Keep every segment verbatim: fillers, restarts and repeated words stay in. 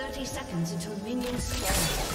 thirty seconds until minions spawn.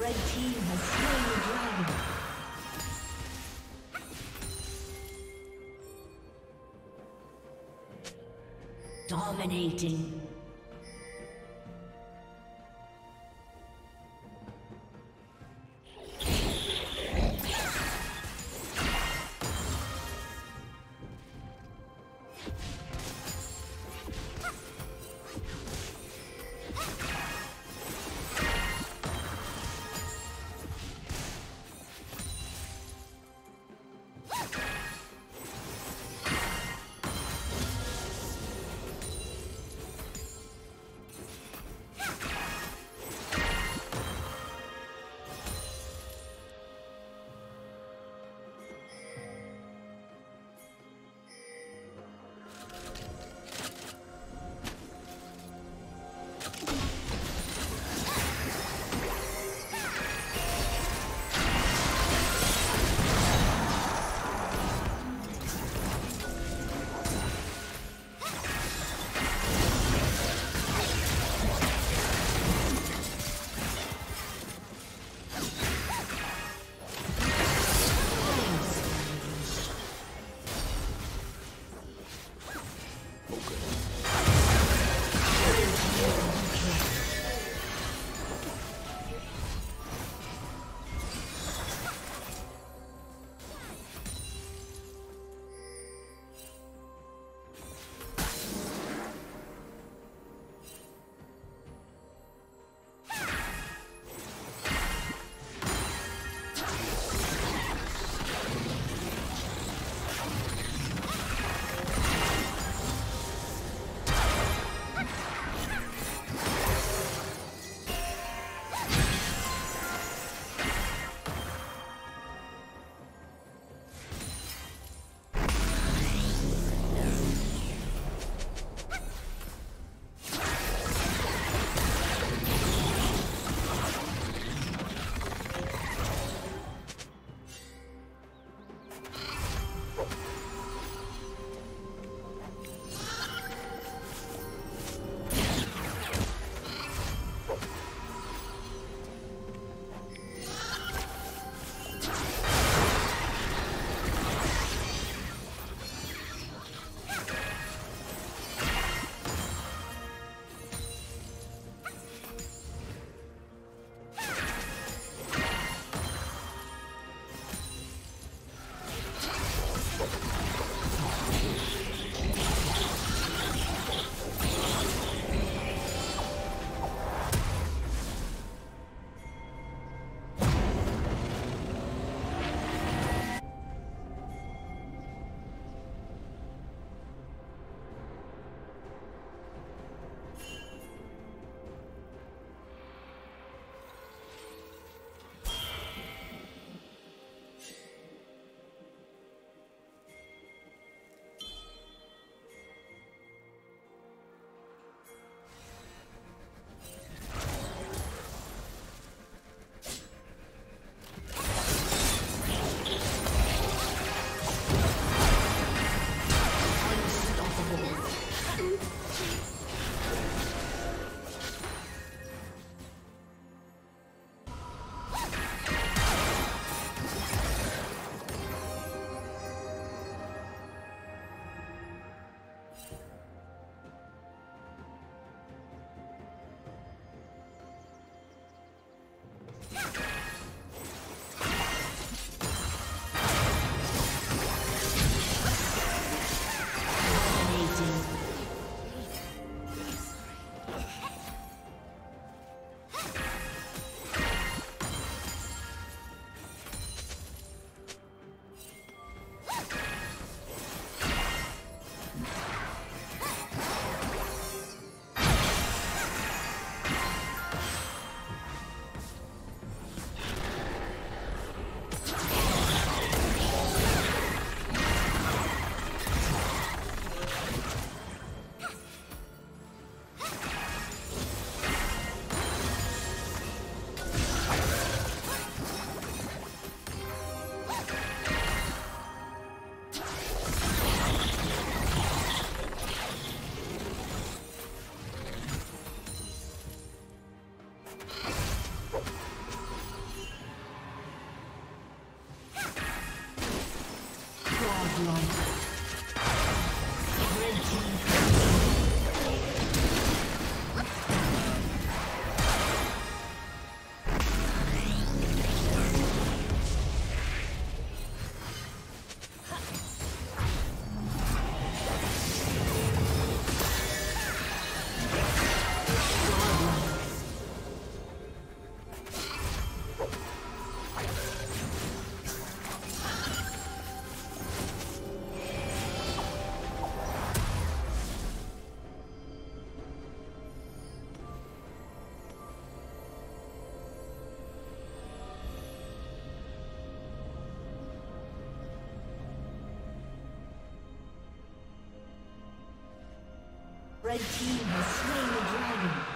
Red team has slain the dragon. Dominating. Red team has slain the dragon.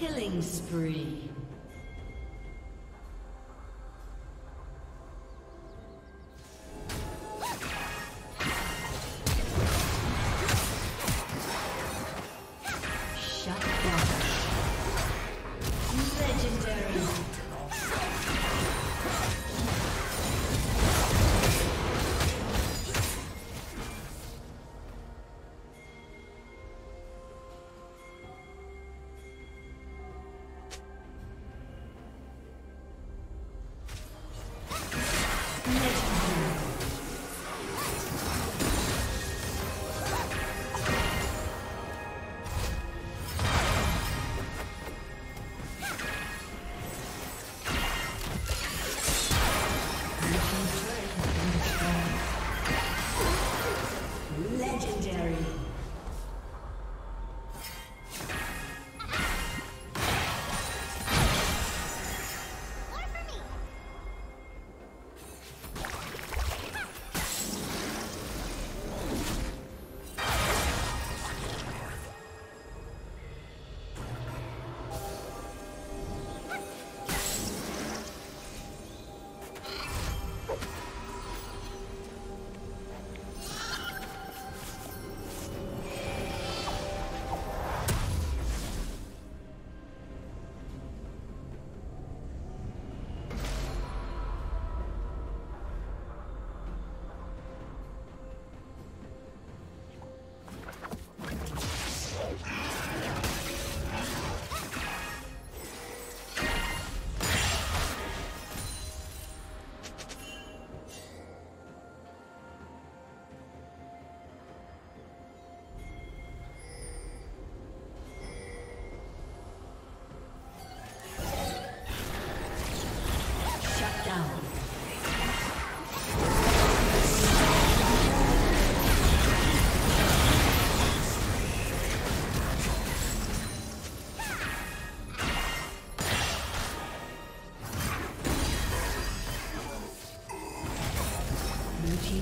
Killing spree.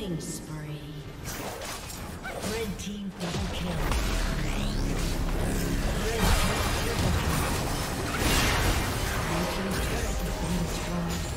Killing spree. Red team double kill. Red team triple kill. Red team turret has been destroyed.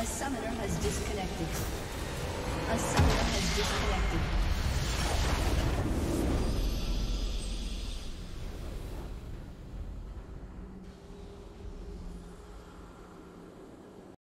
A summoner has disconnected. A summoner has disconnected.